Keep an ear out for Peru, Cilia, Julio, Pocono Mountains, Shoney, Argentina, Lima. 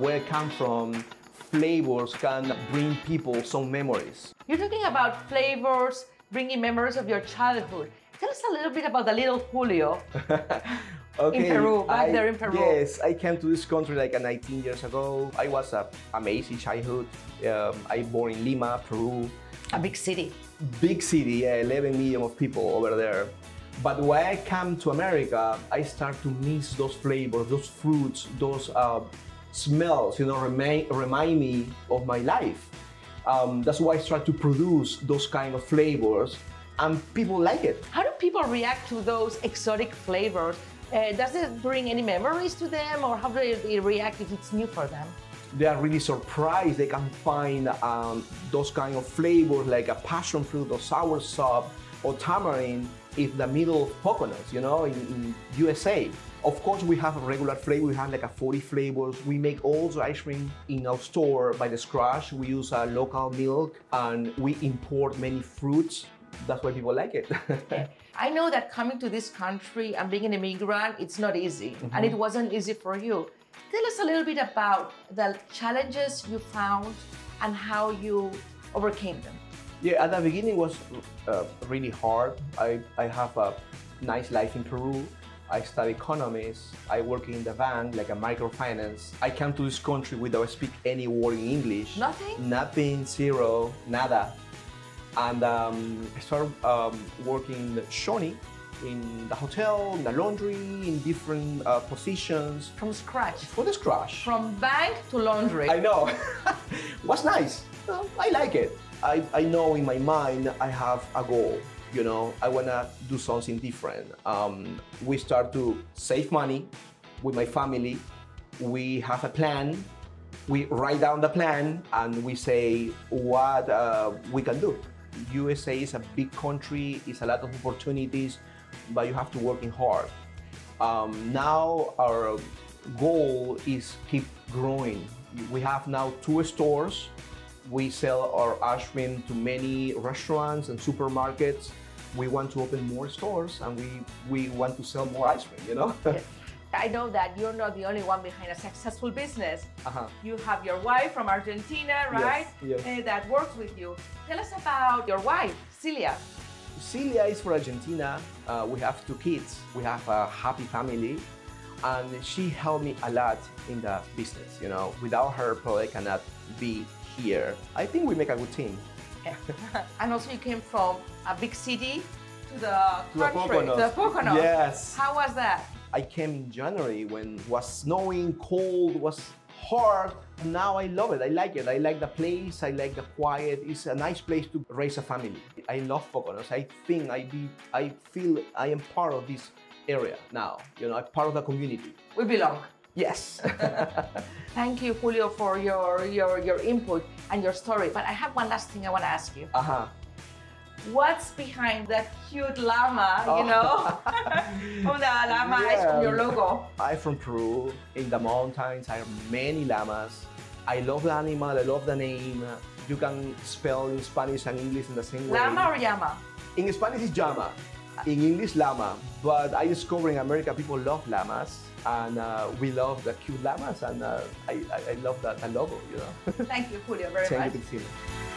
where it comes from, flavors can bring people some memories. You're talking about flavors, bringing memories of your childhood. Tell us a little bit about the little Julio. Okay, in Peru, back there in Peru. Yes, I came to this country like 19 years ago. I was an amazing childhood. I born in Lima, Peru. A big city. Big city, yeah, 11 million of people over there. But when I come to America, I start to miss those flavors, those fruits, those smells, you know, remind me of my life. That's why I try to produce those kind of flavors, and people like it. How do people react to those exotic flavors? Does it bring any memories to them, or how do they react if it's new for them? They are really surprised they can find those kind of flavors, like a passion fruit or soursop or tamarind, in the middle of Poconos, you know, in USA. Of course, we have a regular flavor. We have like a 40 flavors. We make also ice cream in our store by the scratch. We use local milk, and we import many fruits. That's why people like it. I know that coming to this country and being an immigrant, it's not easy. Mm-hmm. And it wasn't easy for you. Tell us a little bit about the challenges you found and how you overcame them. Yeah, at the beginning was really hard. I have a nice life in Peru. I study economics. I work in the bank, like a microfinance. I came to this country without speak any word in English. Nothing? Nothing, zero, nada. And I started working in the Shoney, in the hotel, in the laundry, in different positions. From scratch? From the scratch. From bank to laundry. I know. What's nice. I like it. I know in my mind I have a goal, you know, I want to do something different. We start to save money with my family. We have a plan. We write down the plan and we say what we can do. USA is a big country, it's a lot of opportunities, but you have to work in hard. Now our goal is keep growing. We have now 2 stores. We sell our ice cream to many restaurants and supermarkets. We want to open more stores, and we want to sell more ice cream, you know? Yes. I know that you're not the only one behind a successful business. Uh-huh. You have your wife from Argentina, right? Yes, yes. That works with you. Tell us about your wife, Cilia. Cilia is from Argentina. We have 2 kids. We have a happy family. And she helped me a lot in the business, you know? Without her, probably cannot be here. I think we make a good team. Yeah. And also you came from a big city to the country, to the Poconos. Yes. How was that? I came in January when it was snowing, cold, was hard. Now I love it. I like it. I like the place. I like the quiet. It's a nice place to raise a family. I love Poconos. I think I feel I am part of this area now. You know, I'm part of the community. We belong. Yes. Thank you, Julio, for your input and your story. But I have one last thing I want to ask you. Uh-huh. What's behind that cute llama, you know? The llama is from your logo. I'm from Peru. In the mountains, I have many llamas. I love the animal. I love the name. You can spell in Spanish and English in the same way. Llama or llama? In Spanish, it's llama. In English, llama. But I discovered in America, people love llamas. And we love the cute llamas, and I love that logo, you know. Thank you, Julio, very much. Thank you, Cilia.